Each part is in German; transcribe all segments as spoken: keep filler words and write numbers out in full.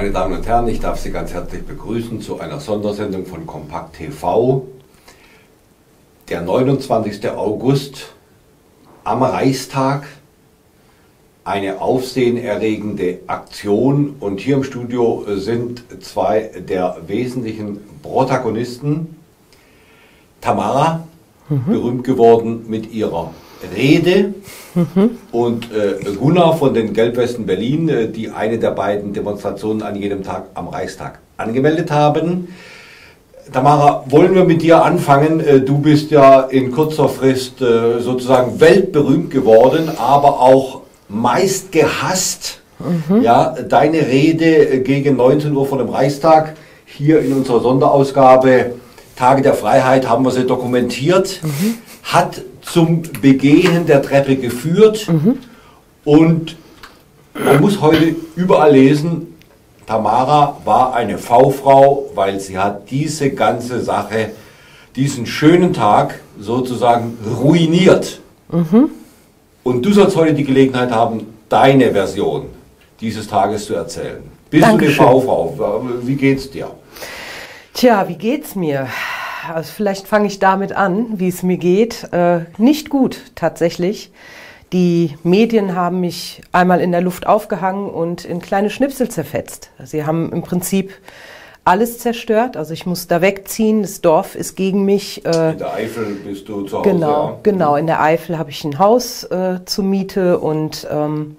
Meine Damen und Herren, ich darf Sie ganz herzlich begrüßen zu einer Sondersendung von Kompakt T V. Der neunundzwanzigste August am Reichstag, eine aufsehenerregende Aktion, und hier im Studio sind zwei der wesentlichen Protagonisten. Tamara, mhm. berühmt geworden mit ihrer Rede, mhm. und äh, Gunnar von den Gelbwesten Berlin, äh, die eine der beiden Demonstrationen an jedem Tag am Reichstag angemeldet haben. Tamara, wollen wir mit dir anfangen? Äh, du bist ja in kurzer Frist äh, sozusagen weltberühmt geworden, aber auch meist gehasst. Mhm. Ja, deine Rede gegen neunzehn Uhr vor dem Reichstag, hier in unserer Sonderausgabe Tage der Freiheit haben wir sie dokumentiert, mhm. hat zum Begehen der Treppe geführt, mhm. und man muss heute überall lesen, Tamara war eine V-Frau, weil sie hat diese ganze Sache, diesen schönen Tag sozusagen ruiniert. Mhm. Und du sollst heute die Gelegenheit haben, deine Version dieses Tages zu erzählen. Bist Dankeschön. Du eine V-Frau? Wie geht's dir? Tja, wie geht's mir? Also vielleicht fange ich damit an, wie es mir geht. Äh, nicht gut, tatsächlich. Die Medien haben mich einmal in der Luft aufgehangen und in kleine Schnipsel zerfetzt. Sie haben im Prinzip alles zerstört. Also ich muss da wegziehen, das Dorf ist gegen mich. Äh, in der Eifel bist du zu Hause? Genau, ja. genau. In der Eifel habe ich ein Haus äh, zur Miete und ähm,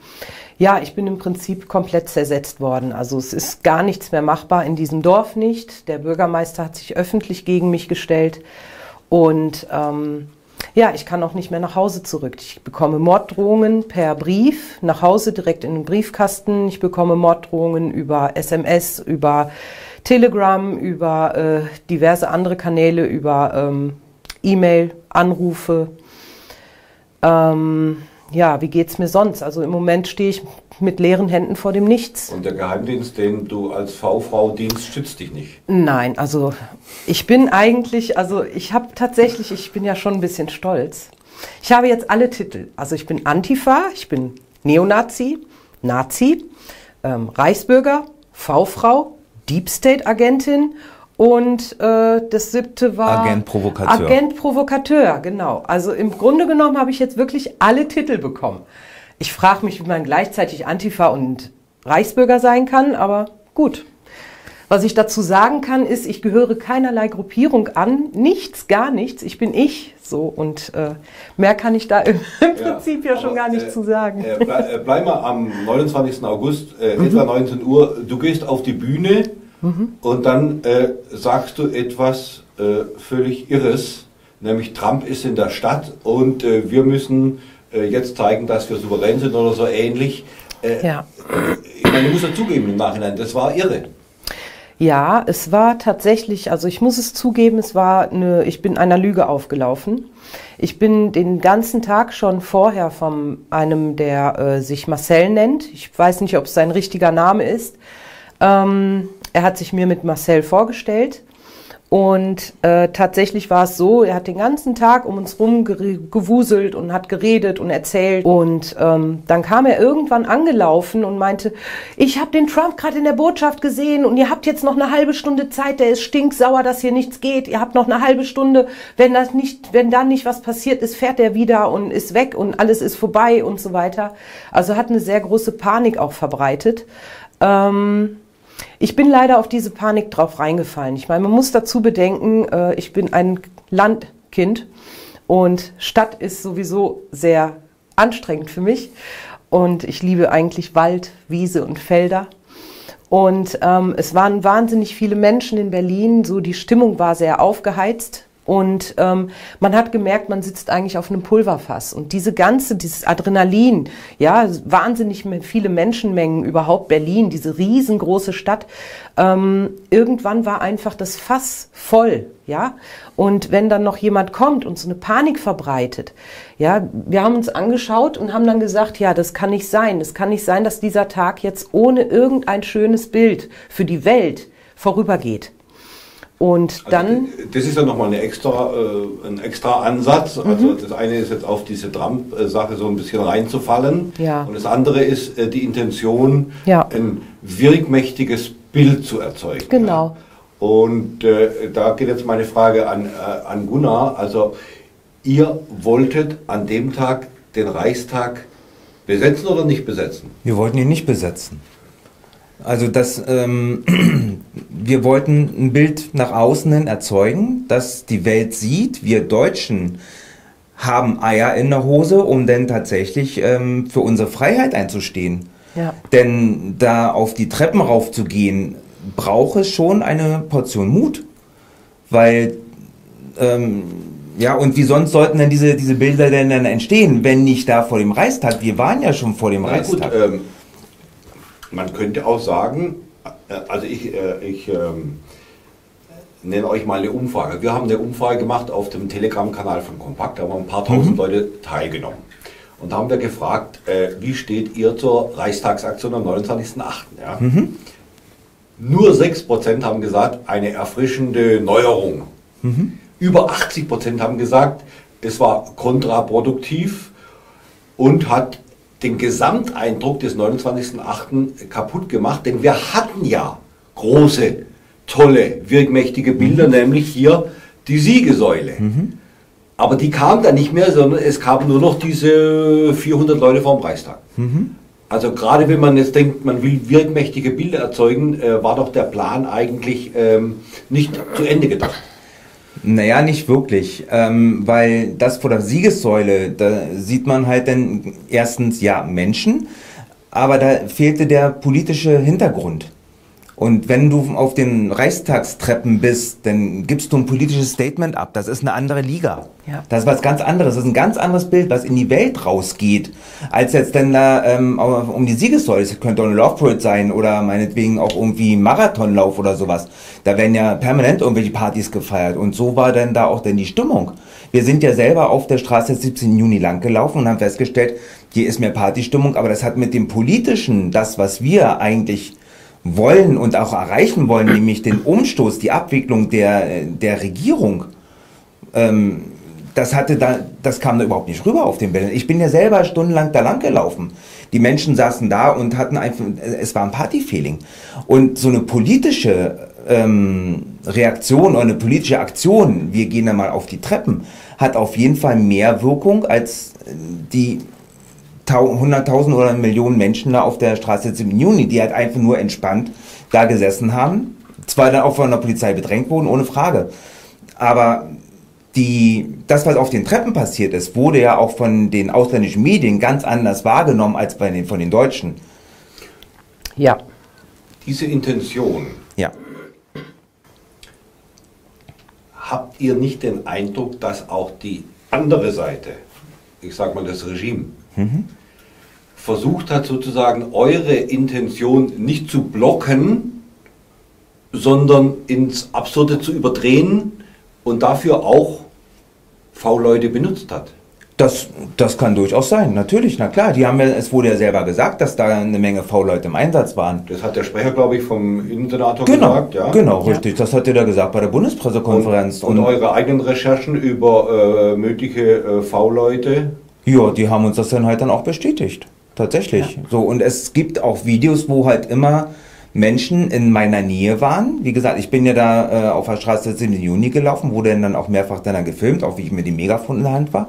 ja, ich bin im Prinzip komplett zersetzt worden. Also es ist gar nichts mehr machbar, in diesem Dorf nicht. Der Bürgermeister hat sich öffentlich gegen mich gestellt. Und ähm, ja, ich kann auch nicht mehr nach Hause zurück. Ich bekomme Morddrohungen per Brief, nach Hause direkt in den Briefkasten. Ich bekomme Morddrohungen über S M S, über Telegram, über äh, diverse andere Kanäle, über ähm, E-Mail, Anrufe. Ähm... Ja, wie geht's mir sonst? Also im Moment stehe ich mit leeren Händen vor dem Nichts. Und der Geheimdienst, den du als V-Frau dienst, schützt dich nicht? Nein, also ich bin eigentlich, also ich habe tatsächlich, ich bin ja schon ein bisschen stolz. Ich habe jetzt alle Titel. Also ich bin Antifa, ich bin Neonazi, Nazi, ähm, Reichsbürger, V-Frau, Deep State-Agentin. Und äh, das siebte war Agent Provokateur. Agent Provokateur, genau. Also im Grunde genommen habe ich jetzt wirklich alle Titel bekommen. Ich frage mich, wie man gleichzeitig Antifa und Reichsbürger sein kann, aber gut. Was ich dazu sagen kann, ist, ich gehöre keinerlei Gruppierung an, nichts, gar nichts. Ich bin ich, so, und äh, mehr kann ich da im, im ja, Prinzip ja schon gar nicht äh, zu sagen. Äh, ble äh, bleib mal am neunundzwanzigsten August, äh, mhm. etwa neunzehn Uhr, du gehst auf die Bühne. Mhm. Und dann äh, sagst du etwas äh, völlig Irres, nämlich Trump ist in der Stadt und äh, wir müssen äh, jetzt zeigen, dass wir souverän sind oder so ähnlich. Äh, ja. Ich meine, ich muss ja zugeben im Nachhinein, das war irre. Ja, es war tatsächlich, also ich muss es zugeben, es war eine, ich bin einer Lüge aufgelaufen. Ich bin den ganzen Tag schon vorher von einem, der äh, sich Marcel nennt, ich weiß nicht, ob es sein richtiger Name ist, ähm, er hat sich mir mit Marcel vorgestellt und äh, tatsächlich war es so, er hat den ganzen Tag um uns rum gewuselt und hat geredet und erzählt. Und ähm, dann kam er irgendwann angelaufen und meinte, ich habe den Trump gerade in der Botschaft gesehen und ihr habt jetzt noch eine halbe Stunde Zeit, der ist stinksauer, dass hier nichts geht. Ihr habt noch eine halbe Stunde, wenn das nicht, wenn dann nicht was passiert ist, fährt er wieder und ist weg und alles ist vorbei und so weiter. Also hat eine sehr große Panik auch verbreitet. Ähm... Ich bin leider auf diese Panik drauf reingefallen. Ich meine, man muss dazu bedenken, ich bin ein Landkind und Stadt ist sowieso sehr anstrengend für mich. Und ich liebe eigentlich Wald, Wiese und Felder. Und ähm, es waren wahnsinnig viele Menschen in Berlin, so die Stimmung war sehr aufgeheizt. Und ähm, man hat gemerkt, man sitzt eigentlich auf einem Pulverfass. Und diese ganze, dieses Adrenalin, ja, wahnsinnig viele Menschenmengen, überhaupt Berlin, diese riesengroße Stadt, ähm, irgendwann war einfach das Fass voll, ja. Und wenn dann noch jemand kommt und so eine Panik verbreitet, ja, wir haben uns angeschaut und haben dann gesagt, ja, das kann nicht sein, das kann nicht sein, dass dieser Tag jetzt ohne irgendein schönes Bild für die Welt vorübergeht. Und also dann... Das ist ja nochmal eine extra, äh, ein extra Ansatz. Mhm. Also das eine ist jetzt auf diese Trump-Sache so ein bisschen reinzufallen. Ja. Und das andere ist äh, die Intention, ja, ein wirkmächtiges Bild zu erzeugen. Genau. Ja. Und äh, da geht jetzt meine Frage an, äh, an Gunnar. Also ihr wolltet an dem Tag den Reichstag besetzen oder nicht besetzen? Wir wollten ihn nicht besetzen. Also das, ähm, wir wollten ein Bild nach außen hin erzeugen, dass die Welt sieht, wir Deutschen haben Eier in der Hose, um denn tatsächlich ähm, für unsere Freiheit einzustehen. Ja. Denn da auf die Treppen raufzugehen, braucht es schon eine Portion Mut. Weil, ähm, ja, und wie sonst sollten denn diese, diese Bilder denn dann entstehen, wenn nicht da vor dem Reichstag? Wir waren ja schon vor dem Na, Reichstag. Gut, ähm man könnte auch sagen, also ich, ich ähm, nenne euch mal eine Umfrage. Wir haben eine Umfrage gemacht auf dem Telegram-Kanal von Kompakt, da haben ein paar tausend mhm. Leute teilgenommen. Und da haben wir gefragt, äh, wie steht ihr zur Reichstagsaktion am neunundzwanzigsten achten? Ja? Mhm. Nur sechs Prozent haben gesagt, eine erfrischende Neuerung. Mhm. Über achtzig Prozent haben gesagt, es war kontraproduktiv und hat den Gesamteindruck des neunundzwanzigsten achten kaputt gemacht, denn wir hatten ja große, tolle, wirkmächtige Bilder, mhm. nämlich hier die Siegesäule. Mhm. Aber die kam dann nicht mehr, sondern es kamen nur noch diese vierhundert Leute vorm Reichstag. Mhm. Also gerade wenn man jetzt denkt, man will wirkmächtige Bilder erzeugen, äh, war doch der Plan eigentlich ähm, nicht zu Ende gedacht. Naja, nicht wirklich, ähm, weil das vor der Siegessäule, da sieht man halt dann erstens, ja, Menschen, aber da fehlte der politische Hintergrund. Und wenn du auf den Reichstagstreppen bist, dann gibst du ein politisches Statement ab, das ist eine andere Liga. Ja. Das ist was ganz anderes, das ist ein ganz anderes Bild, was in die Welt rausgeht, als jetzt denn da ähm, um die Siegessäule, es könnte auch eine Love Parade sein oder meinetwegen auch irgendwie Marathonlauf oder sowas. Da werden ja permanent irgendwelche Partys gefeiert und so war dann da auch denn die Stimmung. Wir sind ja selber auf der Straße siebzehnten Juni lang gelaufen und haben festgestellt, hier ist mehr Partystimmung, aber das hat mit dem Politischen, das was wir eigentlich wollen und auch erreichen wollen, nämlich den Umstoß, die Abwicklung der, der Regierung, ähm, das, hatte da, das kam da überhaupt nicht rüber auf den Bildern. Ich bin ja selber stundenlang da lang gelaufen. Die Menschen saßen da und hatten einfach, es war ein Party-Feeling. Und so eine politische ähm, Reaktion oder eine politische Aktion, wir gehen da mal auf die Treppen, hat auf jeden Fall mehr Wirkung als die hunderttausend oder Millionen Menschen da auf der Straße jetzt im Juni, die halt einfach nur entspannt da gesessen haben. Zwar dann auch von der Polizei bedrängt wurden, ohne Frage. Aber die, das, was auf den Treppen passiert ist, wurde ja auch von den ausländischen Medien ganz anders wahrgenommen als bei den, von den Deutschen. Ja. Diese Intention. Ja. Habt ihr nicht den Eindruck, dass auch die andere Seite, ich sag mal das Regime, Mhm. versucht hat sozusagen eure Intention nicht zu blocken, sondern ins Absurde zu überdrehen und dafür auch V-Leute benutzt hat? Das, das kann durchaus sein, natürlich, na klar. Die haben ja, es wurde ja selber gesagt, dass da eine Menge V-Leute im Einsatz waren. Das hat der Sprecher, glaube ich, vom Innensenator genau, gesagt. Ja? Genau, ja. Richtig, das hat er da gesagt bei der Bundespressekonferenz. Und, und, und eure eigenen Recherchen über äh, mögliche äh, V-Leute? Ja, die haben uns das dann halt dann auch bestätigt, tatsächlich. Ja. So, und es gibt auch Videos, wo halt immer Menschen in meiner Nähe waren. Wie gesagt, ich bin ja da äh, auf der Straße siebzehnten Juni gelaufen, wurde dann auch mehrfach dann gefilmt, auch wie ich mit dem Megafon in der Hand war.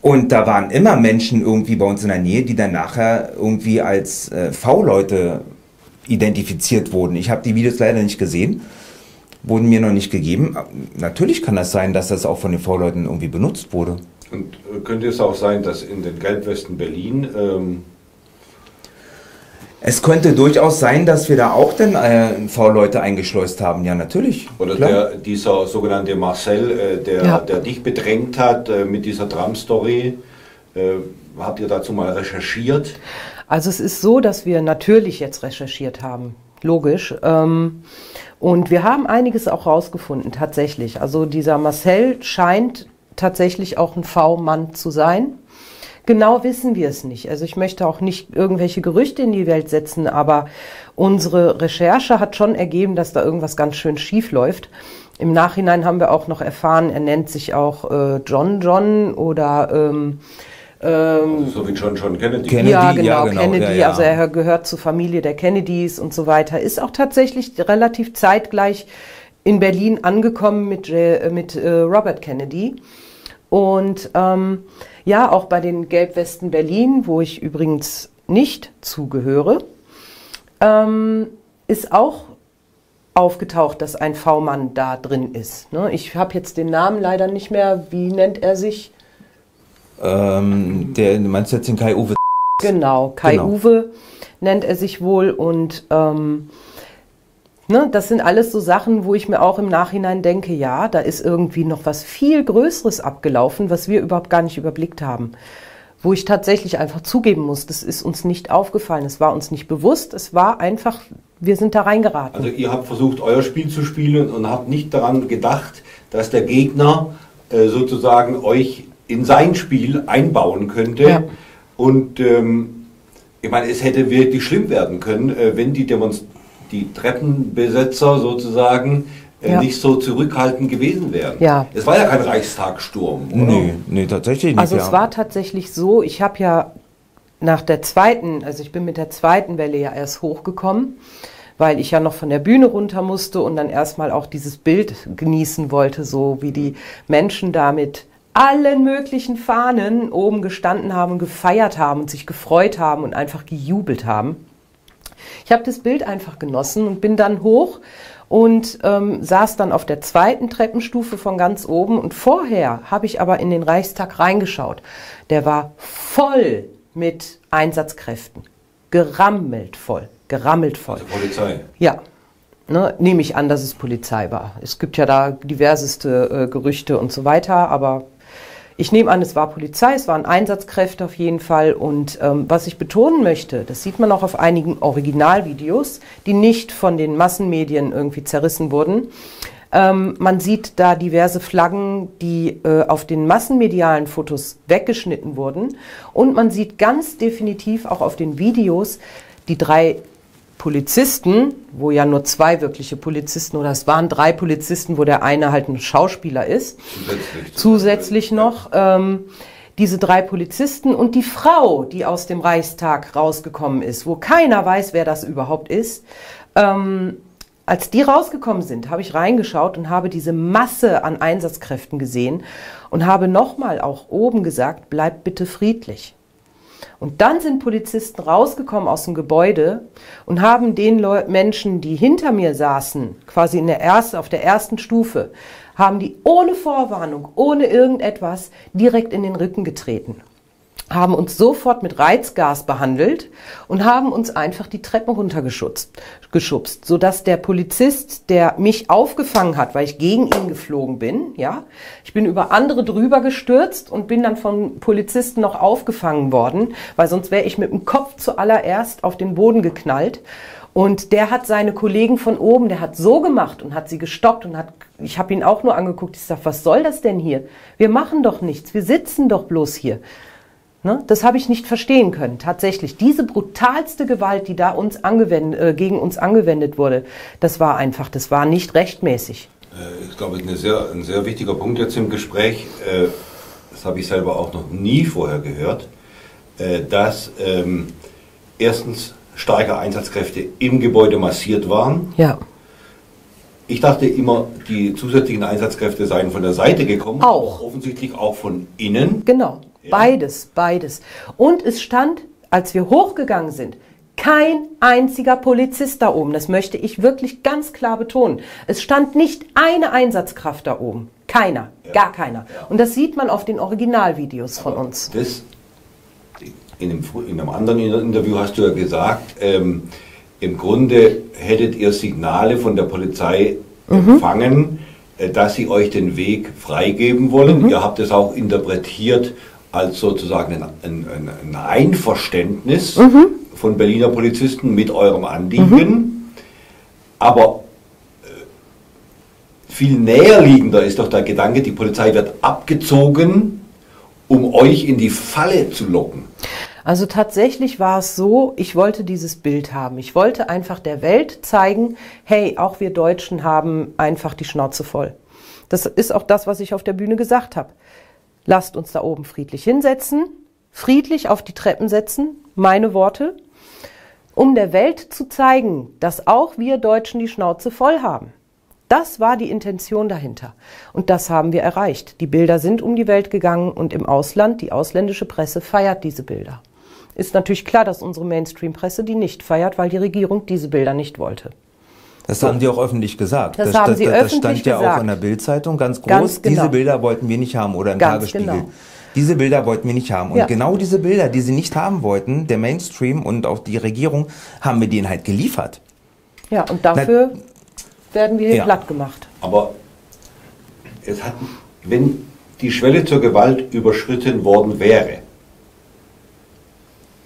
Und da waren immer Menschen irgendwie bei uns in der Nähe, die dann nachher irgendwie als äh, V-Leute identifiziert wurden. Ich habe die Videos leider nicht gesehen, wurden mir noch nicht gegeben. Natürlich kann das sein, dass das auch von den V-Leuten irgendwie benutzt wurde. Und könnte es auch sein, dass in den Gelbwesten Berlin... Ähm es könnte durchaus sein, dass wir da auch dann äh, V-Leute eingeschleust haben, ja natürlich. Oder der, dieser sogenannte Marcel, äh, der, ja. der dich bedrängt hat äh, mit dieser Tram-Story. Äh, habt ihr dazu mal recherchiert? Also es ist so, dass wir natürlich jetzt recherchiert haben, logisch. Ähm, und wir haben einiges auch rausgefunden, tatsächlich. Also dieser Marcel scheint... tatsächlich auch ein V-Mann zu sein. Genau wissen wir es nicht. Also ich möchte auch nicht irgendwelche Gerüchte in die Welt setzen, aber unsere Recherche hat schon ergeben, dass da irgendwas ganz schön schief läuft. Im Nachhinein haben wir auch noch erfahren, er nennt sich auch äh, John John oder... Ähm, ähm, so wie John John Kennedy. Kennedy ja, genau, ja, genau, Kennedy. Ja, ja. Also er gehört zur Familie der Kennedys und so weiter. Ist auch tatsächlich relativ zeitgleich in Berlin angekommen mit, äh, mit äh, Robert Kennedy. Und ähm, ja, auch bei den Gelbwesten Berlin, wo ich übrigens nicht zugehöre, ähm, ist auch aufgetaucht, dass ein V-Mann da drin ist. Ne? Ich habe jetzt den Namen leider nicht mehr. Wie nennt er sich? Ähm, der, meinst du jetzt den Kai-Uwe? Genau, Kai-Uwe genau. nennt er sich wohl. Und ähm, ne, das sind alles so Sachen, wo ich mir auch im Nachhinein denke, ja, da ist irgendwie noch was viel Größeres abgelaufen, was wir überhaupt gar nicht überblickt haben. Wo ich tatsächlich einfach zugeben muss, das ist uns nicht aufgefallen, es war uns nicht bewusst, es war einfach, wir sind da reingeraten. Also ihr habt versucht, euer Spiel zu spielen und habt nicht daran gedacht, dass der Gegner äh, sozusagen euch in sein Spiel einbauen könnte. Ja. Und ähm, ich meine, es hätte wirklich schlimm werden können, äh, wenn die Demonstranten, die Treppenbesetzer sozusagen äh, ja. nicht so zurückhaltend gewesen wären. Ja. Es war ja kein Reichstagssturm, oder? Nee, nee, tatsächlich nicht. Also ja. es war tatsächlich so, ich habe ja nach der zweiten, also ich bin mit der zweiten Welle ja erst hochgekommen, weil ich ja noch von der Bühne runter musste und dann erstmal auch dieses Bild genießen wollte, so wie die Menschen da mit allen möglichen Fahnen oben gestanden haben und gefeiert haben und sich gefreut haben und einfach gejubelt haben. Ich habe das Bild einfach genossen und bin dann hoch und ähm, saß dann auf der zweiten Treppenstufe von ganz oben. Und vorher habe ich aber in den Reichstag reingeschaut. Der war voll mit Einsatzkräften. Gerammelt voll, gerammelt voll. Also Polizei? Ja, ne, nehme ich an, dass es Polizei war. Es gibt ja da diverseste äh, Gerüchte und so weiter, aber... Ich nehme an, es war Polizei, es waren Einsatzkräfte auf jeden Fall. Und ähm, was ich betonen möchte, das sieht man auch auf einigen Originalvideos, die nicht von den Massenmedien irgendwie zerrissen wurden. Ähm, man sieht da diverse Flaggen, die äh, auf den massenmedialen Fotos weggeschnitten wurden. Und man sieht ganz definitiv auch auf den Videos die drei Polizisten, wo ja nur zwei wirkliche Polizisten, oder es waren drei Polizisten, wo der eine halt ein Schauspieler ist, zusätzlich, zusätzlich noch, ähm, diese drei Polizisten und die Frau, die aus dem Reichstag rausgekommen ist, wo keiner weiß, wer das überhaupt ist. Ähm, als die rausgekommen sind, habe ich reingeschaut und habe diese Masse an Einsatzkräften gesehen und habe nochmal auch oben gesagt, bleibt bitte friedlich. Und dann sind Polizisten rausgekommen aus dem Gebäude und haben den Leu Menschen, die hinter mir saßen, quasi in der ersten, auf der ersten Stufe, haben die ohne Vorwarnung, ohne irgendetwas direkt in den Rücken getreten, haben uns sofort mit Reizgas behandelt und haben uns einfach die Treppen runtergeschubst, sodass der Polizist, der mich aufgefangen hat, weil ich gegen ihn geflogen bin, ja, ich bin über andere drüber gestürzt und bin dann vom Polizisten noch aufgefangen worden, weil sonst wäre ich mit dem Kopf zuallererst auf den Boden geknallt. Und der hat seine Kollegen von oben, der hat so gemacht und hat sie gestoppt und hat, ich habe ihn auch nur angeguckt, ich sage, was soll das denn hier? Wir machen doch nichts, wir sitzen doch bloß hier. Das habe ich nicht verstehen können. Tatsächlich, diese brutalste Gewalt, die da uns angewendet, äh, gegen uns angewendet wurde, das war einfach, das war nicht rechtmäßig. Äh, ich glaube, eine sehr, ein sehr wichtiger Punkt jetzt im Gespräch, äh, das habe ich selber auch noch nie vorher gehört, äh, dass ähm, erstens starke Einsatzkräfte im Gebäude massiert waren. Ja. Ich dachte immer, die zusätzlichen Einsatzkräfte seien von der Seite gekommen. Auch. Offensichtlich auch von innen. Genau. Beides, beides. Und es stand, als wir hochgegangen sind, kein einziger Polizist da oben. Das möchte ich wirklich ganz klar betonen. Es stand nicht eine Einsatzkraft da oben. Keiner, ja. gar keiner. Ja. Und das sieht man auf den Originalvideos von Aber uns. Das, in, dem, in einem anderen Interview hast du ja gesagt, ähm, im Grunde hättet ihr Signale von der Polizei mhm. empfangen, äh, dass sie euch den Weg freigeben wollen. Mhm. Ihr habt es auch interpretiert als sozusagen ein, ein, ein Einverständnis mhm. von Berliner Polizisten mit eurem Anliegen, mhm. aber viel näher liegender ist doch der Gedanke, die Polizei wird abgezogen um euch in die Falle zu locken? Also tatsächlich war es so, ich wollte dieses Bild haben. Ich wollte einfach der Welt zeigen, hey, auch wir Deutschen haben einfach die Schnauze voll. Das ist auch das, was ich auf der Bühne gesagt habe. Lasst uns da oben friedlich hinsetzen, friedlich auf die Treppen setzen, meine Worte, um der Welt zu zeigen, dass auch wir Deutschen die Schnauze voll haben. Das war die Intention dahinter. Und das haben wir erreicht. Die Bilder sind um die Welt gegangen und im Ausland, die ausländische Presse feiert diese Bilder. Ist natürlich klar, dass unsere Mainstream-Presse die nicht feiert, weil die Regierung diese Bilder nicht wollte. Das haben Sie auch öffentlich gesagt. Das, das haben das, Sie das, öffentlich gesagt. Das stand ja gesagt. Auch in der Bild-Zeitung ganz groß. Ganz genau. Diese Bilder wollten wir nicht haben oder im ganz Tagesspiegel. Genau. Diese Bilder wollten wir nicht haben. Und ja. genau diese Bilder, die Sie nicht haben wollten, der Mainstream und auch die Regierung, haben wir denen halt geliefert. Ja, und dafür Na, werden wir ja. platt gemacht. Aber es hat, wenn die Schwelle zur Gewalt überschritten worden wäre,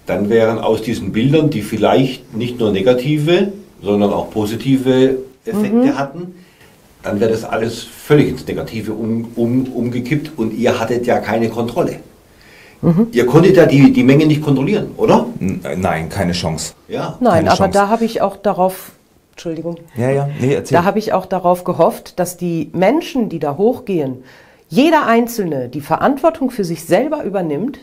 dann wären aus diesen Bildern, die vielleicht nicht nur negative, sondern auch positive Effekte mhm. hatten, dann wäre das alles völlig ins Negative um, um, umgekippt und ihr hattet ja keine Kontrolle. Mhm. Ihr konntet ja die, die Menge nicht kontrollieren, oder? Nein, keine Chance. Ja, Nein, keine aber Chance. da habe ich auch darauf, Entschuldigung, ja, ja. Nee, erzähl. Da habe ich auch darauf gehofft, dass die Menschen, die da hochgehen, jeder Einzelne die Verantwortung für sich selber übernimmt,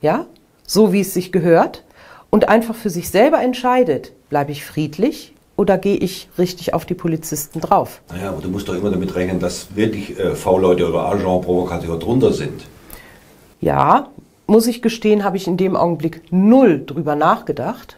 ja, so wie es sich gehört, und einfach für sich selber entscheidet, bleibe ich friedlich oder gehe ich richtig auf die Polizisten drauf? Naja, aber du musst doch immer damit rechnen, dass wirklich äh, V-Leute oder Agent-Provokateur drunter sind. Ja, muss ich gestehen, habe ich in dem Augenblick null drüber nachgedacht.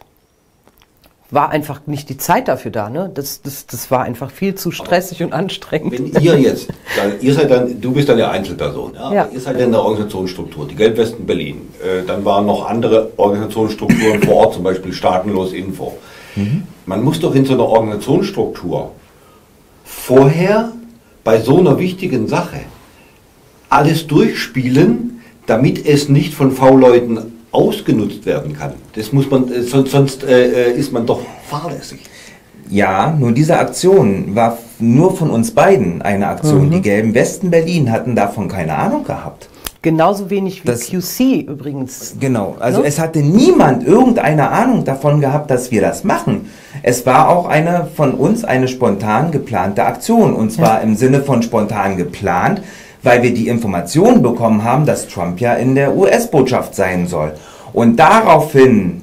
War einfach nicht die Zeit dafür da, ne? Das, das, das war einfach viel zu stressig aber und anstrengend. Wenn ihr jetzt, dann, ihr seid dann, du bist dann eine Einzelperson, ja? Ja. Ihr seid dann in der Organisationsstruktur, die Gelbwesten Berlin. Äh, dann waren noch andere Organisationsstrukturen vor Ort, zum Beispiel Staatenlos Info. Mhm. Man muss doch in so einer Organisationsstruktur vorher bei so einer wichtigen Sache alles durchspielen, damit es nicht von V-Leuten ausgenutzt werden kann. Das muss man, sonst, sonst äh, ist man doch fahrlässig. Ja, nur diese Aktion war nur von uns beiden eine Aktion. Mhm. Die gelben Westen Berlin hatten davon keine Ahnung gehabt. Genauso wenig wie das, Q C übrigens. Genau, also ne? Es hatte niemand irgendeine Ahnung davon gehabt, dass wir das machen. Es war auch eine von uns eine spontan geplante Aktion. Und zwar ja. im Sinne von spontan geplant, weil wir die Information bekommen haben, dass Trump ja in der U S-Botschaft sein soll. Und daraufhin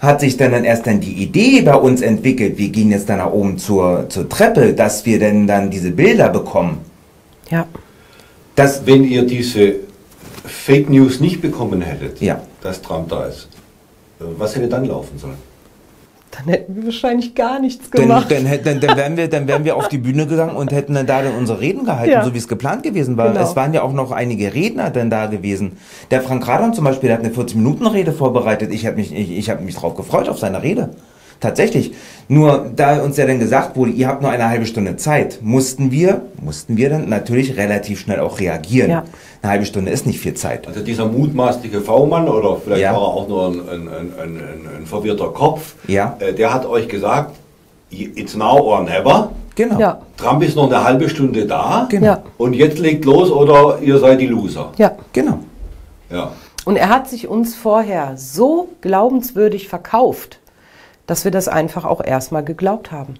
hat sich dann, dann erst dann die Idee bei uns entwickelt, wir gehen jetzt dann nach oben zur, zur Treppe, dass wir denn dann diese Bilder bekommen. Ja. Dass, wenn ihr diese Fake News nicht bekommen hättet, ja. dass Trump da ist, was hätte dann laufen sollen? Dann hätten wir wahrscheinlich gar nichts gemacht. Dann, dann, dann, dann, wären wir, dann wären wir auf die Bühne gegangen und hätten dann da dann unsere Reden gehalten, ja. so wie es geplant gewesen war. Genau. Es waren ja auch noch einige Redner dann da gewesen. Der Frank Radon zum Beispiel, der hat eine vierzig Minuten Rede vorbereitet. Ich habe mich, ich, ich hab mich drauf gefreut, auf seine Rede. Tatsächlich. Nur, da uns ja dann gesagt wurde, ihr habt nur eine halbe Stunde Zeit, mussten wir, mussten wir dann natürlich relativ schnell auch reagieren. Ja. Eine halbe Stunde ist nicht viel Zeit. Also dieser mutmaßliche V-Mann, oder vielleicht ja. war er auch nur ein, ein, ein, ein, ein verwirrter Kopf, ja. äh, der hat euch gesagt, it's now or never. Genau. Ja. Trump ist noch eine halbe Stunde da genau. ja. und jetzt legt los oder ihr seid die Loser. Ja, genau. Ja. Und er hat sich uns vorher so glaubenswürdig verkauft, dass wir das einfach auch erstmal geglaubt haben.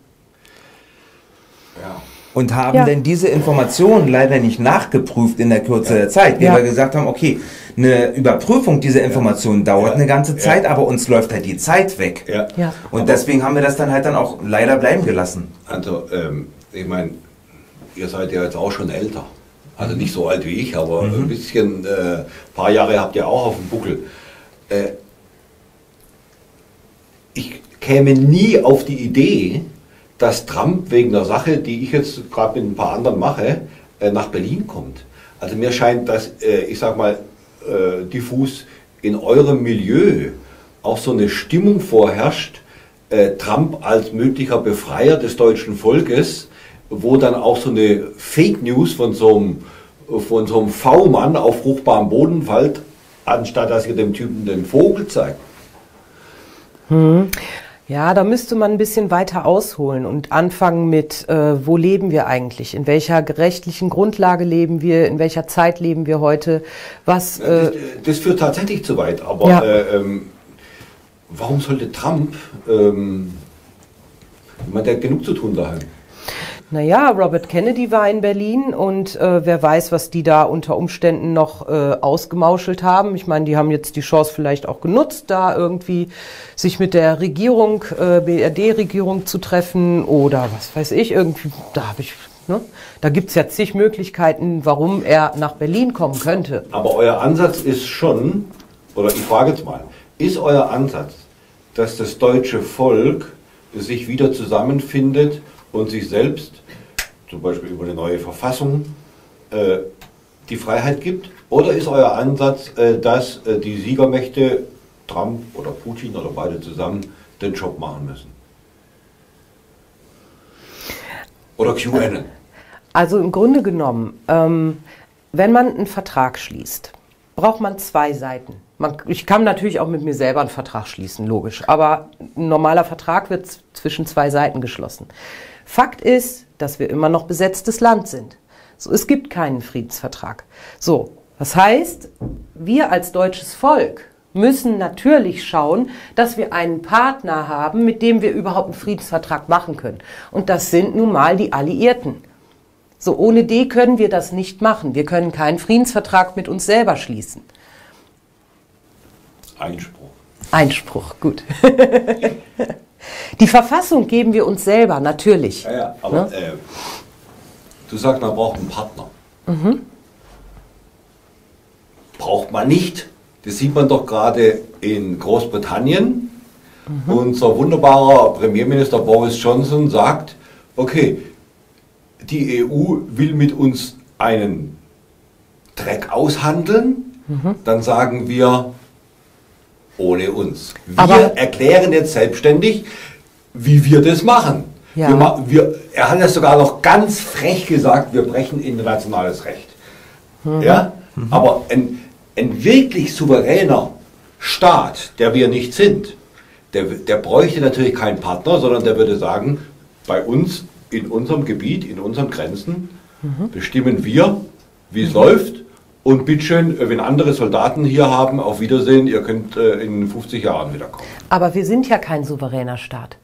Ja. Und haben ja. denn diese Informationen leider nicht nachgeprüft in der Kürze ja. der Zeit. Wir ja. gesagt haben, okay, eine Überprüfung dieser Informationen ja. dauert ja. eine ganze Zeit, ja. aber uns läuft halt die Zeit weg. Ja. Ja. Und aber deswegen haben wir das dann halt dann auch leider bleiben gelassen. Also, ähm, ich meine, ihr seid ja jetzt auch schon älter. Also nicht so alt wie ich, aber mhm. ein bisschen, äh, ein paar Jahre habt ihr auch auf dem Buckel. Äh, ich käme nie auf die Idee, dass Trump wegen der Sache, die ich jetzt gerade mit ein paar anderen mache, nach Berlin kommt. Also mir scheint, dass, ich sag mal, diffus in eurem Milieu auch so eine Stimmung vorherrscht, Trump als möglicher Befreier des deutschen Volkes, wo dann auch so eine Fake News von so einem, von so einem V-Mann auf fruchtbarem Boden fällt, anstatt dass ihr dem Typen den Vogel zeigt. Hm. Ja, da müsste man ein bisschen weiter ausholen und anfangen mit, äh, wo leben wir eigentlich? In welcher rechtlichen Grundlage leben wir? In welcher Zeit leben wir heute? Was? Äh das, das führt tatsächlich zu weit, aber ja. äh, ähm, warum sollte Trump, ähm, man hat genug zu tun daheim? Naja, Robert Kennedy war in Berlin und äh, wer weiß, was die da unter Umständen noch äh, ausgemauschelt haben. Ich meine, die haben jetzt die Chance vielleicht auch genutzt, da irgendwie sich mit der Regierung, äh, B R D-Regierung zu treffen oder was weiß ich, irgendwie, da habe ich, ne? Da gibt es ja zig Möglichkeiten, warum er nach Berlin kommen könnte. Aber euer Ansatz ist schon, oder ich frage jetzt mal, ist euer Ansatz, dass das deutsche Volk sich wieder zusammenfindet und sich selbst, zum Beispiel über eine neue Verfassung, äh, die Freiheit gibt? Oder ist euer Ansatz, äh, dass äh, die Siegermächte, Trump oder Putin oder beide zusammen, den Job machen müssen? Oder QAnon? Also im Grunde genommen, ähm, wenn man einen Vertrag schließt, braucht man zwei Seiten. Man, ich kann natürlich auch mit mir selber einen Vertrag schließen, logisch. Aber ein normaler Vertrag wird zwischen zwei Seiten geschlossen. Fakt ist, dass wir immer noch besetztes Land sind. So, es gibt keinen Friedensvertrag. So, das heißt, wir als deutsches Volk müssen natürlich schauen, dass wir einen Partner haben, mit dem wir überhaupt einen Friedensvertrag machen können. Und das sind nun mal die Alliierten. So, ohne die können wir das nicht machen. Wir können keinen Friedensvertrag mit uns selber schließen. Einspruch. Einspruch, gut. Die Verfassung geben wir uns selber, natürlich. Ja, ja, aber ne? äh, du sagst, man braucht einen Partner. Mhm. Braucht man nicht. Das sieht man doch gerade in Großbritannien. Mhm. Unser wunderbarer Premierminister Boris Johnson sagt, okay, die E U will mit uns einen Dreck aushandeln. Mhm. Dann sagen wir, ohne uns. Wir aber erklären jetzt selbstständig, wie wir das machen. Ja. Wir, wir, er hat das sogar noch ganz frech gesagt, wir brechen internationales Recht. Mhm. Ja? Mhm. Aber ein, ein wirklich souveräner Staat, der wir nicht sind, der, der bräuchte natürlich keinen Partner, sondern der würde sagen, bei uns, in unserem Gebiet, in unseren Grenzen, mhm, bestimmen wir, wie es mhm läuft. Und bitteschön, wenn andere Soldaten hier haben, auf Wiedersehen, ihr könnt äh, in fünfzig Jahren wiederkommen. Aber wir sind ja kein souveräner Staat.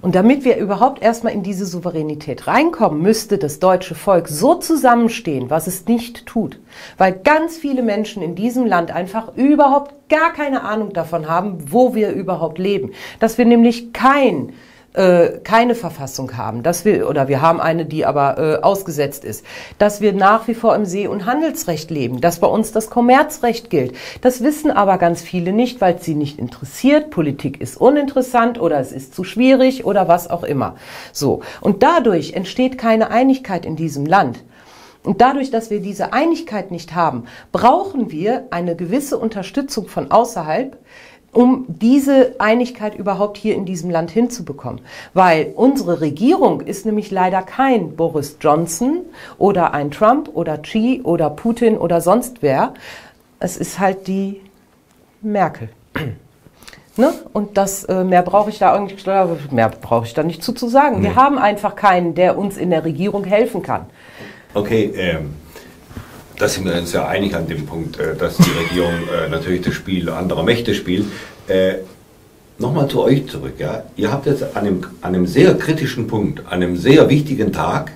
Und damit wir überhaupt erstmal in diese Souveränität reinkommen, müsste das deutsche Volk so zusammenstehen, was es nicht tut. Weil ganz viele Menschen in diesem Land einfach überhaupt gar keine Ahnung davon haben, wo wir überhaupt leben. Dass wir nämlich kein... keine Verfassung haben, dass wir, oder wir haben eine, die aber äh, ausgesetzt ist, dass wir nach wie vor im See- und Handelsrecht leben, dass bei uns das Kommerzrecht gilt. Das wissen aber ganz viele nicht, weil es sie nicht interessiert, Politik ist uninteressant oder es ist zu schwierig oder was auch immer. So. Und dadurch entsteht keine Einigkeit in diesem Land. Und dadurch, dass wir diese Einigkeit nicht haben, brauchen wir eine gewisse Unterstützung von außerhalb, um diese Einigkeit überhaupt hier in diesem Land hinzubekommen. Weil unsere Regierung ist nämlich leider kein Boris Johnson oder ein Trump oder Xi oder Putin oder sonst wer. Es ist halt die Merkel. Ne? Und das, äh, mehr brauche ich da eigentlich, mehr brauche ich da nicht zu, zu sagen. Nee. Wir haben einfach keinen, der uns in der Regierung helfen kann. Okay, ähm. da sind wir uns ja einig an dem Punkt, dass die Regierung natürlich das Spiel anderer Mächte spielt. Äh, Nochmal zu euch zurück. Ja? Ihr habt jetzt an einem, an einem sehr kritischen Punkt, an einem sehr wichtigen Tag,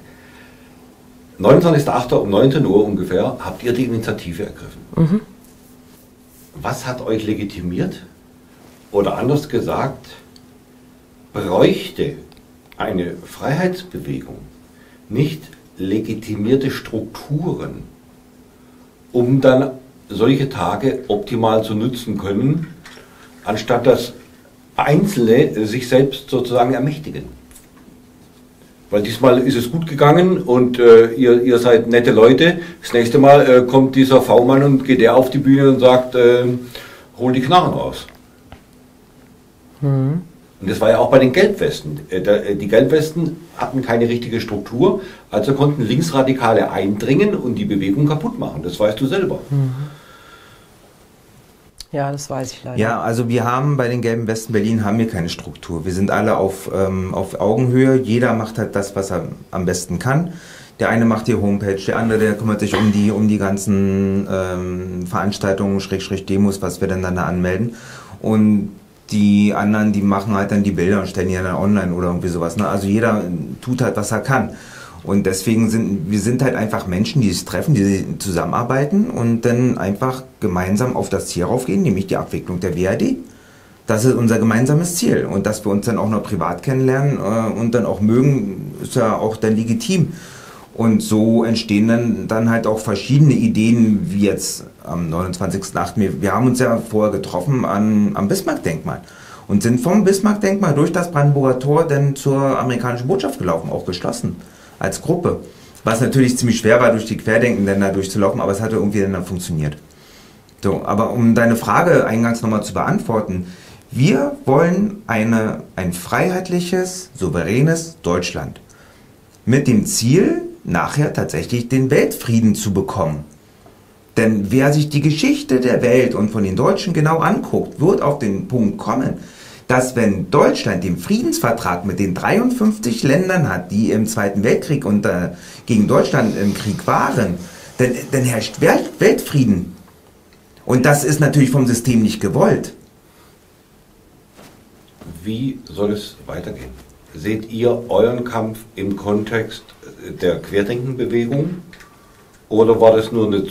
neunundzwanzigsten achten um neunzehn Uhr ungefähr, habt ihr die Initiative ergriffen. Mhm. Was hat euch legitimiert? Oder anders gesagt, bräuchte eine Freiheitsbewegung nicht legitimierte Strukturen, um dann solche Tage optimal zu nutzen können, anstatt dass Einzelne sich selbst sozusagen ermächtigen? Weil diesmal ist es gut gegangen und äh, ihr, ihr seid nette Leute. Das nächste Mal äh, kommt dieser V-Mann und geht der auf die Bühne und sagt, äh, hol die Knarren raus. Mhm. Und das war ja auch bei den Gelbwesten. Die Gelbwesten hatten keine richtige Struktur, also konnten Linksradikale eindringen und die Bewegung kaputt machen. Das weißt du selber. Ja, das weiß ich leider. Ja, also wir haben bei den Gelben Westen Berlin haben wir keine Struktur. Wir sind alle auf, ähm, auf Augenhöhe. Jeder macht halt das, was er am besten kann. Der eine macht die Homepage, der andere, der kümmert sich um die, um die ganzen ähm, Veranstaltungen, Schrägstrich Demos, was wir dann dann da anmelden. Und die anderen, die machen halt dann die Bilder und stellen die dann online oder irgendwie sowas. Ne? Also jeder tut halt, was er kann. Und deswegen sind wir sind halt einfach Menschen, die sich treffen, die zusammenarbeiten und dann einfach gemeinsam auf das Ziel raufgehen, nämlich die Abwicklung der W A D. Das ist unser gemeinsames Ziel. Und dass wir uns dann auch noch privat kennenlernen äh, und dann auch mögen, ist ja auch dann legitim. Und so entstehen dann, dann halt auch verschiedene Ideen, wie jetzt am neunundzwanzigsten achten Wir, wir haben uns ja vorher getroffen an, am Bismarck-Denkmal und sind vom Bismarck-Denkmal durch das Brandenburger Tor dann zur amerikanischen Botschaft gelaufen, auch geschlossen. Als Gruppe. Was natürlich ziemlich schwer war, durch die Querdenkenländer durchzulaufen, aber es hatte irgendwie dann funktioniert. So, aber um deine Frage eingangs nochmal zu beantworten, wir wollen eine, ein freiheitliches, souveränes Deutschland. Mit dem Ziel, nachher tatsächlich den Weltfrieden zu bekommen. Denn wer sich die Geschichte der Welt und von den Deutschen genau anguckt, wird auf den Punkt kommen, dass wenn Deutschland den Friedensvertrag mit den dreiundfünfzig Ländern hat, die im Zweiten Weltkrieg unter, gegen Deutschland im Krieg waren, dann, dann herrscht Weltfrieden. Und das ist natürlich vom System nicht gewollt. Wie soll es weitergehen? Seht ihr euren Kampf im Kontext der Querdenkenbewegung? Oder war das nur eine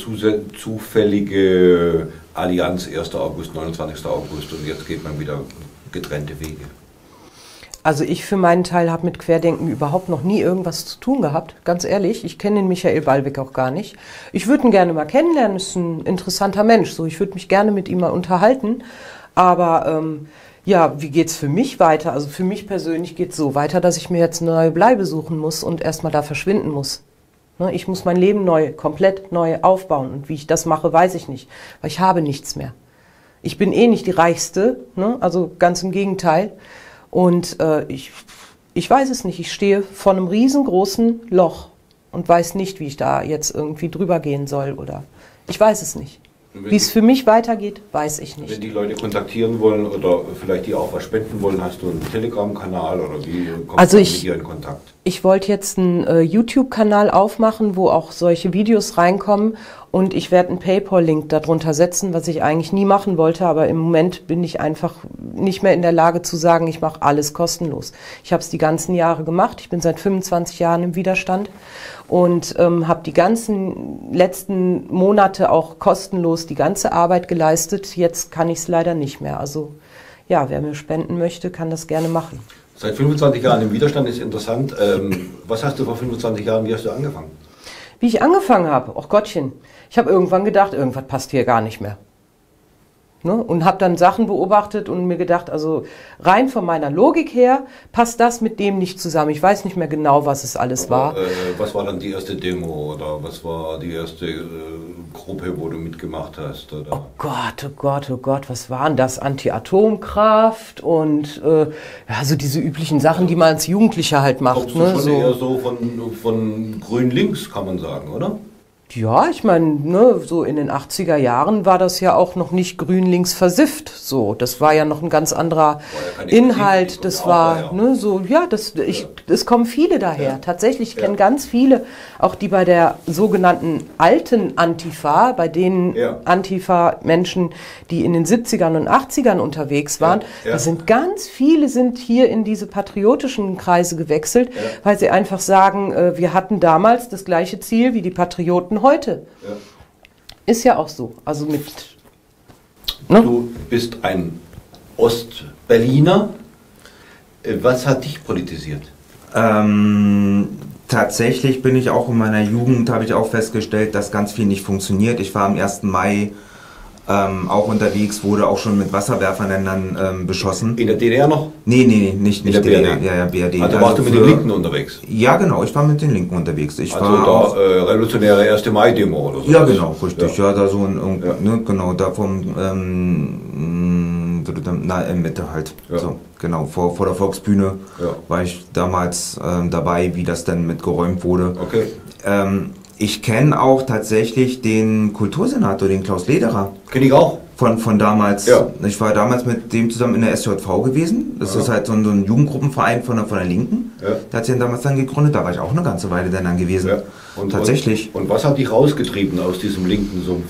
zufällige Allianz ersten August, neunundzwanzigsten August und jetzt geht man wieder getrennte Wege? Also ich für meinen Teil habe mit Querdenken überhaupt noch nie irgendwas zu tun gehabt, ganz ehrlich. Ich kenne den Michael Ballweg auch gar nicht. Ich würde ihn gerne mal kennenlernen, ist ein interessanter Mensch. So, ich würde mich gerne mit ihm mal unterhalten. Aber ähm, ja, wie geht es für mich weiter? Also für mich persönlich geht es so weiter, dass ich mir jetzt eine neue Bleibe suchen muss und erstmal da verschwinden muss. Ne? Ich muss mein Leben neu, komplett neu aufbauen. Und wie ich das mache, weiß ich nicht, weil ich habe nichts mehr. Ich bin eh nicht die Reichste, ne? Also ganz im Gegenteil. Und äh, ich, ich weiß es nicht, ich stehe vor einem riesengroßen Loch und weiß nicht, wie ich da jetzt irgendwie drüber gehen soll. Oder ich weiß es nicht. Wie es für mich weitergeht, weiß ich nicht. Wenn die Leute kontaktieren wollen oder vielleicht die auch was spenden wollen, hast du einen Telegram-Kanal oder wie kommst also du ich, mit dir in Kontakt? Ich wollte jetzt einen äh, YouTube-Kanal aufmachen, wo auch solche Videos reinkommen und ich werde einen PayPal-Link darunter setzen, was ich eigentlich nie machen wollte, aber im Moment bin ich einfach nicht mehr in der Lage zu sagen, ich mache alles kostenlos. Ich habe es die ganzen Jahre gemacht, ich bin seit fünfundzwanzig Jahren im Widerstand und ähm, habe die ganzen letzten Monate auch kostenlos die ganze Arbeit geleistet, jetzt kann ich es leider nicht mehr. Also ja, wer mir spenden möchte, kann das gerne machen. Seit fünfundzwanzig Jahren im Widerstand ist interessant. Ähm, was hast du vor fünfundzwanzig Jahren, wie hast du angefangen? Wie ich angefangen habe? Och Gottchen, ich habe irgendwann gedacht, irgendwas passt hier gar nicht mehr. Ne? Und habe dann Sachen beobachtet und mir gedacht, also rein von meiner Logik her passt das mit dem nicht zusammen. Ich weiß nicht mehr genau, was es alles aber, war. Äh, was war dann die erste Demo oder was war die erste äh, Gruppe, wo du mitgemacht hast? Oder? Oh Gott, oh Gott, oh Gott, was waren das? Anti-Atomkraft und äh, also diese üblichen Sachen, die man als Jugendlicher halt macht. Ne? Schon so eher so von, von grün-links, kann man sagen, oder? Ja, ich meine, ne, so in den achtziger Jahren war das ja auch noch nicht grün-links versifft. So, das war ja noch ein ganz anderer ja Inhalt. Das war, ne, so, ja, das, ich, es kommen viele daher. Ja. Tatsächlich, ich kenne ja. ganz viele, auch die bei der sogenannten alten Antifa, bei den ja. Antifa-Menschen, die in den siebzigern und achtzigern unterwegs waren, ja. Ja. da sind ganz viele, sind hier in diese patriotischen Kreise gewechselt, ja. weil sie einfach sagen, wir hatten damals das gleiche Ziel wie die Patrioten heute. Ja. Ist ja auch so. Also mit. Ne? Du bist ein Ostberliner. Was hat dich politisiert? Ähm, tatsächlich bin ich auch in meiner Jugend, habe ich auch festgestellt, dass ganz viel nicht funktioniert. Ich war am ersten Mai ähm, auch unterwegs, wurde auch schon mit Wasserwerfern ähm, beschossen. In der D D R noch? Nee, nee, nicht, nicht in der D D R. Ja, ja, B R D. Also warst also du mit den Linken unterwegs? Ja, genau, ich war mit den Linken unterwegs. Ich also war da auf, äh, revolutionäre ersten Mai-Demo oder so? Ja, genau, richtig. Ja, ja da so ein, ja. Ne, genau, da vom, ähm, na, in Mitte halt. Ja. So, genau, vor, vor der Volksbühne ja. war ich damals ähm, dabei, wie das dann mit geräumt wurde. Okay. Ähm, Ich kenne auch tatsächlich den Kultursenator, den Klaus Lederer. Kenne ich auch. Von, von damals, ja. Ich war damals mit dem zusammen in der S J V gewesen, das ja. ist halt so ein, so ein Jugendgruppenverein von der, von der Linken, ja. der hat sich damals dann gegründet, da war ich auch eine ganze Weile dann, dann gewesen, ja. und, tatsächlich. Und, und was hat dich rausgetrieben aus diesem linken Sumpf?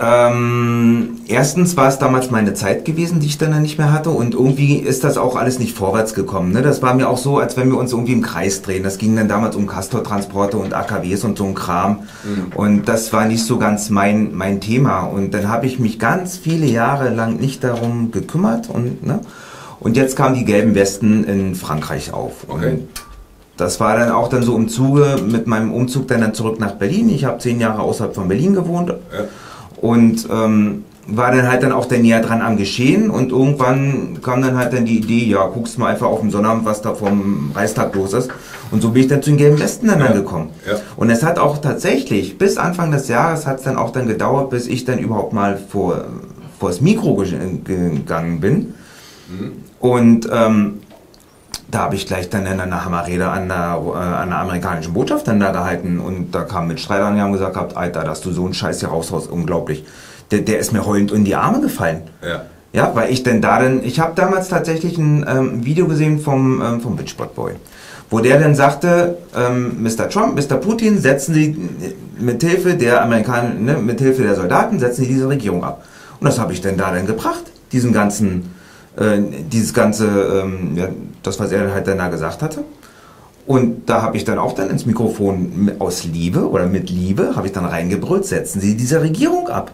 Ähm, erstens war es damals meine Zeit gewesen, die ich dann nicht mehr hatte, und irgendwie ist das auch alles nicht vorwärts gekommen. Ne? Das war mir auch so, als wenn wir uns irgendwie im Kreis drehen. Das ging dann damals um Castortransporte und A K Ws und so ein Kram. Mhm. Und das war nicht so ganz mein, mein Thema. Und dann habe ich mich ganz viele Jahre lang nicht darum gekümmert. Und, ne? und jetzt kamen die gelben Westen in Frankreich auf. Okay. Und das war dann auch dann so im Zuge mit meinem Umzug dann, dann zurück nach Berlin. Ich habe zehn Jahre außerhalb von Berlin gewohnt. Ja. Und ähm, war dann halt dann auch dann näher dran am Geschehen, und irgendwann kam dann halt dann die Idee, ja, guckst mal einfach auf dem Sonnabend, was da vom Reichstag los ist. Und so bin ich dann zu den gelben Westen dann, ja. dann gekommen. Ja. Und es hat auch tatsächlich, bis Anfang des Jahres hat es dann auch dann gedauert, bis ich dann überhaupt mal vor, vor das Mikro ge gegangen bin. Mhm. Und ähm, da habe ich gleich dann eine Hammerrede an der, äh, an der amerikanischen Botschaft dann da gehalten, und da kamen Mitstreiter an, die haben gesagt gehabt, Alter, dass du so einen Scheiß hier raushaust, unglaublich. Der, der ist mir heulend in die Arme gefallen. Ja. Ja, weil ich denn da denn, ich habe damals tatsächlich ein ähm, Video gesehen vom, ähm, vom Bitchbot Boy, wo der dann sagte, ähm, Mister Trump, Mister Putin, setzen Sie mithilfe der Amerikaner, ne, mithilfe der Soldaten, setzen Sie diese Regierung ab. Und das habe ich denn da dann gebracht, diesen ganzen, äh, dieses ganze, ähm, ja, das, was er halt dann da gesagt hatte. Und da habe ich dann auch dann ins Mikrofon aus Liebe oder mit Liebe, habe ich dann reingebrüllt, setzen Sie diese Regierung ab.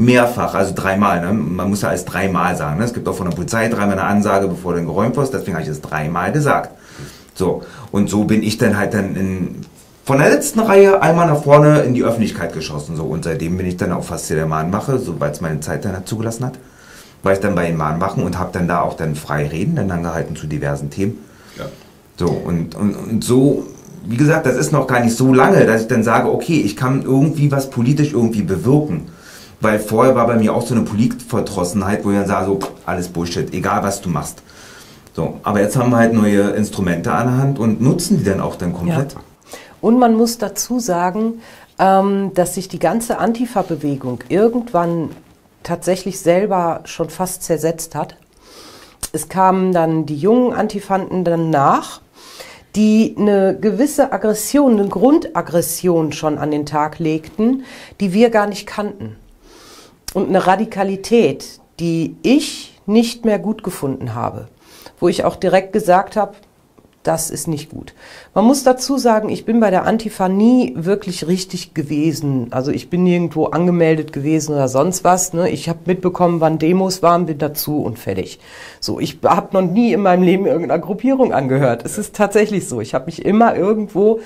Mehrfach, also dreimal. Ne? Man muss ja alles dreimal sagen. Ne? Es gibt auch von der Polizei dreimal eine Ansage, bevor du dann geräumt wirst. Deswegen habe ich es dreimal gesagt. So, und so bin ich dann halt dann in, von der letzten Reihe einmal nach vorne in die Öffentlichkeit geschossen. So. Und seitdem bin ich dann auch fast jeder Mahnwache, sobald es meine Zeit dann halt zugelassen hat. War ich dann bei den Mahnwachen und habe dann da auch dann frei reden, dann angehalten zu diversen Themen. Ja. So, und, und, und so, wie gesagt, das ist noch gar nicht so lange, dass ich dann sage, okay, ich kann irgendwie was politisch irgendwie bewirken. Weil vorher war bei mir auch so eine Politverdrossenheit, wo ich dann sage, so, alles Bullshit, egal was du machst. So, aber jetzt haben wir halt neue Instrumente an der Hand und nutzen die dann auch dann komplett. Ja. Und man muss dazu sagen, ähm, dass sich die ganze Antifa-Bewegung irgendwann tatsächlich selber schon fast zersetzt hat. Es kamen dann die jungen Antifanten danach, die eine gewisse Aggression, eine Grundaggression schon an den Tag legten, die wir gar nicht kannten. Und eine Radikalität, die ich nicht mehr gut gefunden habe, wo ich auch direkt gesagt habe, das ist nicht gut. Man muss dazu sagen, ich bin bei der Antifa nie wirklich richtig gewesen. Also ich bin nirgendwo angemeldet gewesen oder sonst was. Ne? Ich habe mitbekommen, wann Demos waren, bin dazu und fertig. So, ich habe noch nie in meinem Leben irgendeiner Gruppierung angehört. Es ist tatsächlich so. Ich habe mich immer irgendwo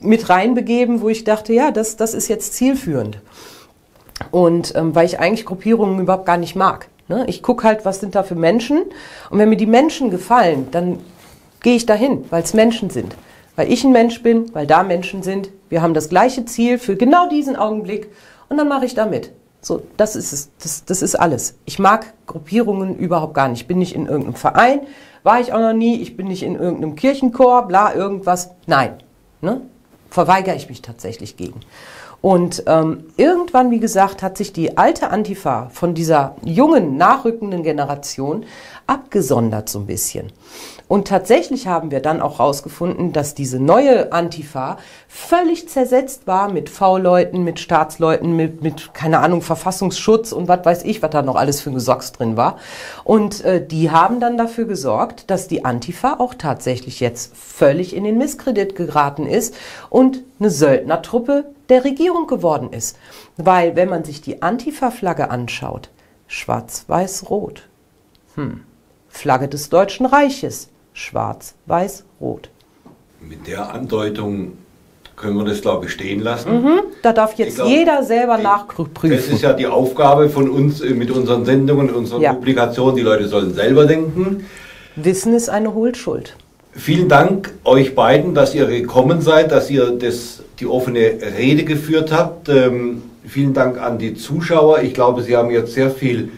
mit reinbegeben, wo ich dachte, ja, das, das ist jetzt zielführend. Und ähm, weil ich eigentlich Gruppierungen überhaupt gar nicht mag. Ne? Ich gucke halt, was sind da für Menschen. Und wenn mir die Menschen gefallen, dann gehe ich dahin, weil es Menschen sind, weil ich ein Mensch bin, weil da Menschen sind. Wir haben das gleiche Ziel für genau diesen Augenblick, und dann mache ich da mit. So, das ist es, das, das ist alles. Ich mag Gruppierungen überhaupt gar nicht. Ich bin nicht in irgendeinem Verein, war ich auch noch nie. Ich bin nicht in irgendeinem Kirchenchor, bla irgendwas. Nein, ne? Verweigere ich mich tatsächlich gegen. Und ähm, irgendwann, wie gesagt, hat sich die alte Antifa von dieser jungen, nachrückenden Generation abgesondert so ein bisschen. Und tatsächlich haben wir dann auch herausgefunden, dass diese neue Antifa völlig zersetzt war mit V-Leuten, mit Staatsleuten, mit, mit, keine Ahnung, Verfassungsschutz und was weiß ich, was da noch alles für ein Gesocks drin war. Und äh, die haben dann dafür gesorgt, dass die Antifa auch tatsächlich jetzt völlig in den Misskredit geraten ist und eine Söldnertruppe der Regierung geworden ist. Weil, wenn man sich die Antifa-Flagge anschaut, schwarz-weiß-rot. Hm. Flagge des Deutschen Reiches, schwarz-weiß-rot. Mit der Andeutung können wir das, glaube ich, stehen lassen. Mhm. Da darf jetzt glaub, jeder selber nachprüfen. Das ist ja die Aufgabe von uns mit unseren Sendungen, unseren ja. Publikationen. Die Leute sollen selber denken. Wissen ist eine Hohlschuld. Vielen Dank euch beiden, dass ihr gekommen seid, dass ihr das, die offene Rede geführt habt. Ähm, vielen Dank an die Zuschauer. Ich glaube, sie haben jetzt sehr viel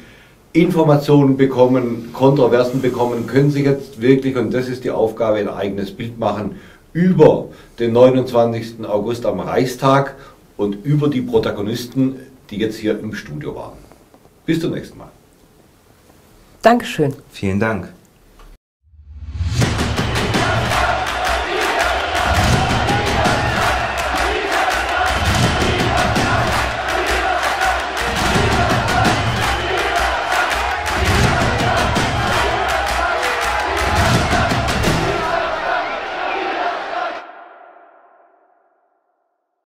Informationen bekommen, Kontroversen bekommen, können sich jetzt wirklich, und das ist die Aufgabe, ein eigenes Bild machen über den neunundzwanzigsten August am Reichstag und über die Protagonisten, die jetzt hier im Studio waren. Bis zum nächsten Mal. Dankeschön. Vielen Dank.